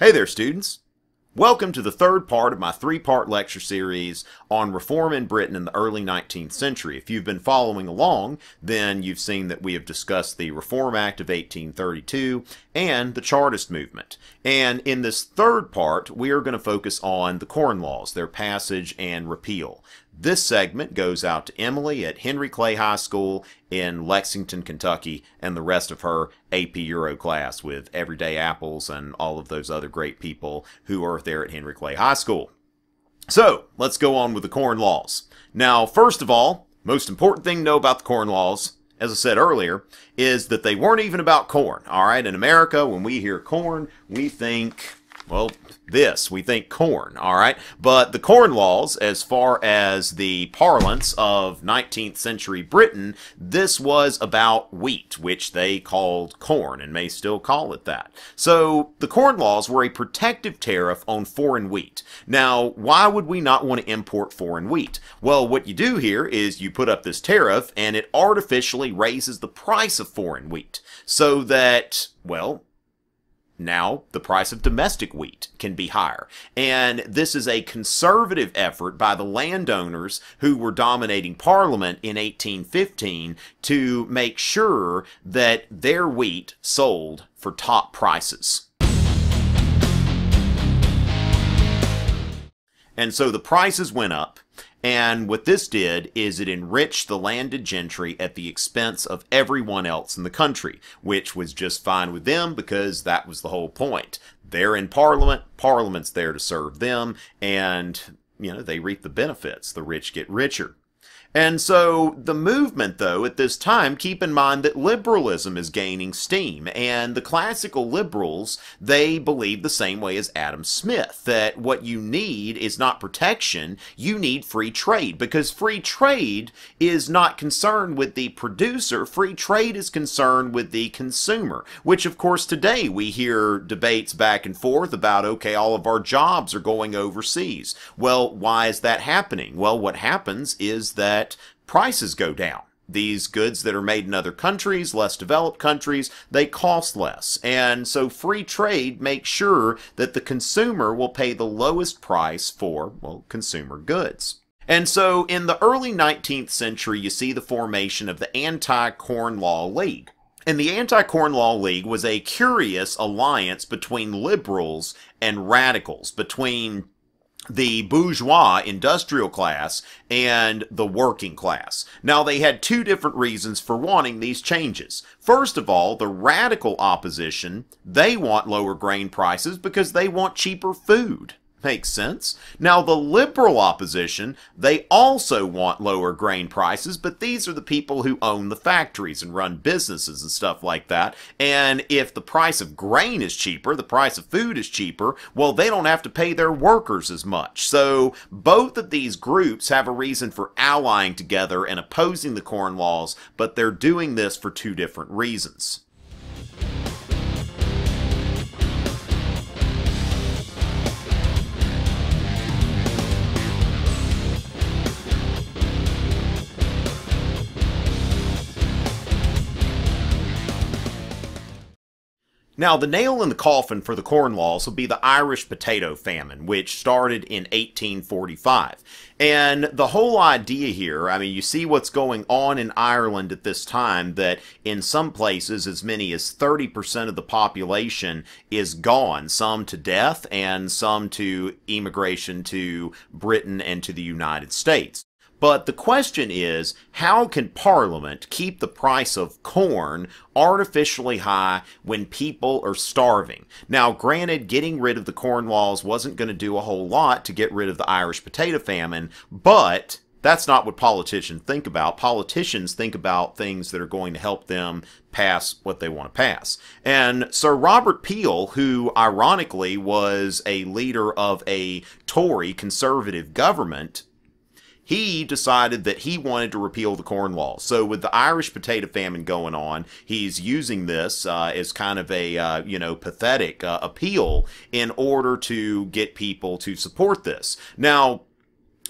Hey there, students! Welcome to the third part of my three-part lecture series on reform in Britain in the early 19th century. If you've been following along, then you've seen that we have discussed the Reform Act of 1832 and the Chartist movement. And in this third part, we are going to focus on the Corn Laws, their passage and repeal. This segment goes out to Emily at Henry Clay High School in Lexington, Kentucky, and the rest of her AP Euro class with Everyday Apples and all of those other great people who are there at Henry Clay High School. So, let's go on with the Corn Laws. Now, first of all, most important thing to know about the Corn Laws, as I said earlier, is that they weren't even about corn, all right? In America, when we hear corn, we think, well, we think corn, all right? But the Corn Laws, as far as the parlance of 19th century Britain, this was about wheat, which they called corn and may still call it that. So the Corn Laws were a protective tariff on foreign wheat. Now, why would we not want to import foreign wheat? Well, what you do here is you put up this tariff and it artificially raises the price of foreign wheat so that, well, now the price of domestic wheat can be higher. And this is a conservative effort by the landowners who were dominating Parliament in 1815 to make sure that their wheat sold for top prices. And so the prices went up. And what this did is it enriched the landed gentry at the expense of everyone else in the country, which was just fine with them because that was the whole point. They're in Parliament, Parliament's there to serve them, and, you know, they reap the benefits. The rich get richer. And so the movement, though, at this time, keep in mind that liberalism is gaining steam. And the classical liberals, they believe the same way as Adam Smith, that what you need is not protection, you need free trade. Because free trade is not concerned with the producer, free trade is concerned with the consumer. Which, of course, today we hear debates back and forth about, okay, all of our jobs are going overseas. Well, why is that happening? Well, what happens is that prices go down. These goods that are made in other countries, less developed countries, they cost less. And so free trade makes sure that the consumer will pay the lowest price for, well, consumer goods. And so in the early 19th century, you see the formation of the Anti-Corn Law League. And the Anti-Corn Law League was a curious alliance between liberals and radicals, between the bourgeois industrial class and the working class. Now, they had two different reasons for wanting these changes. First of all, the radical opposition, they want lower grain prices because they want cheaper food. Makes sense. Now, the liberal opposition, they also want lower grain prices, but these are the people who own the factories and run businesses and stuff like that. And if the price of grain is cheaper, the price of food is cheaper, well, they don't have to pay their workers as much. So both of these groups have a reason for allying together and opposing the Corn Laws, but they're doing this for two different reasons. Now, the nail in the coffin for the Corn Laws will be the Irish Potato Famine, which started in 1845. And the whole idea here, I mean, you see what's going on in Ireland at this time, that in some places as many as 30% of the population is gone, some to death and some to emigration to Britain and to the United States. But the question is, how can Parliament keep the price of corn artificially high when people are starving? Now, granted, getting rid of the Corn Laws wasn't going to do a whole lot to get rid of the Irish potato famine, but that's not what politicians think about. Politicians think about things that are going to help them pass what they want to pass. And Sir Robert Peel, who ironically was a leader of a Tory conservative government, he decided that he wanted to repeal the Corn Laws. So with the Irish potato famine going on, he's using this as kind of a, you know, pathetic appeal in order to get people to support this. Now,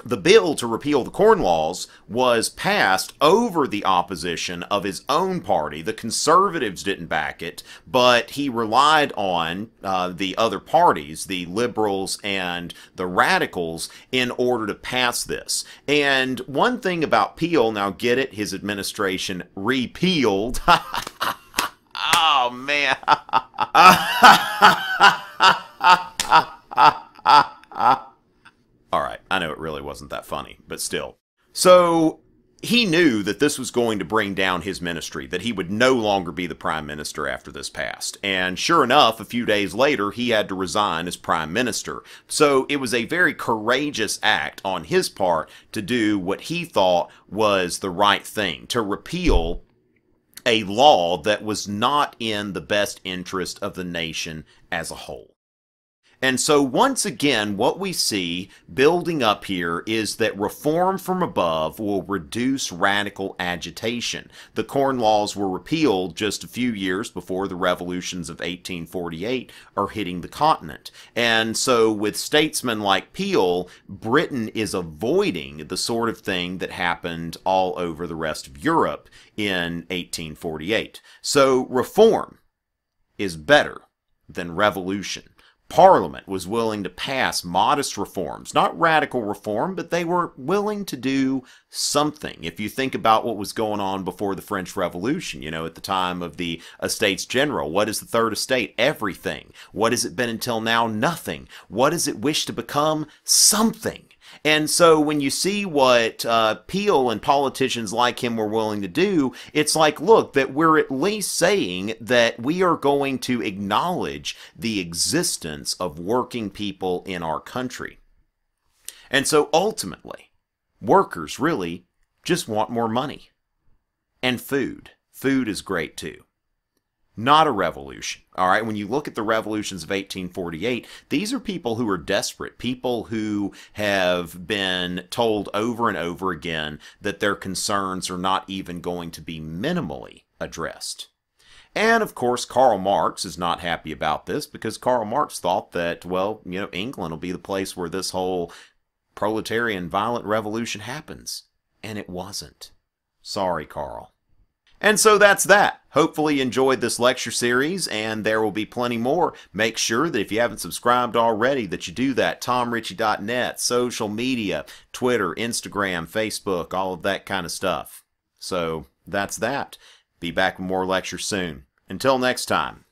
The bill to repeal the Corn Laws was passed over the opposition of his own party. The Conservatives didn't back it, but he relied on the other parties, the Liberals and the Radicals, in order to pass this. And one thing about Peel, now get it, his administration repealed. Oh, man. All right, I know it really wasn't that funny, but still. So he knew that this was going to bring down his ministry, that he would no longer be the prime minister after this passed. And sure enough, a few days later, he had to resign as prime minister. So it was a very courageous act on his part to do what he thought was the right thing, to repeal a law that was not in the best interest of the nation as a whole. And so once again, what we see building up here is that reform from above will reduce radical agitation. The Corn Laws were repealed just a few years before the revolutions of 1848 are hitting the continent. And so with statesmen like Peel, Britain is avoiding the sort of thing that happened all over the rest of Europe in 1848. So reform is better than revolution. Parliament was willing to pass modest reforms, not radical reform, but they were willing to do something. If you think about what was going on before the French Revolution, you know, at the time of the Estates General, what is the Third Estate? Everything. What has it been until now? Nothing. What does it wish to become? Something. And so when you see what Peel and politicians like him were willing to do, it's like, look, that we're at least saying that we are going to acknowledge the existence of working people in our country. And so ultimately, workers really just want more money. And food. Food is great too. Not a revolution. All right, when you look at the revolutions of 1848, these are people who are desperate, people who have been told over and over again that their concerns are not even going to be minimally addressed. And of course, Karl Marx is not happy about this, because Karl Marx thought that, well, you know, England will be the place where this whole proletarian violent revolution happens. And it wasn't. Sorry, Karl. And so that's that. Hopefully you enjoyed this lecture series, and there will be plenty more. Make sure that if you haven't subscribed already that you do that. TomRichey.net, social media, Twitter, Instagram, Facebook, all of that kind of stuff. So that's that. Be back with more lectures soon. Until next time.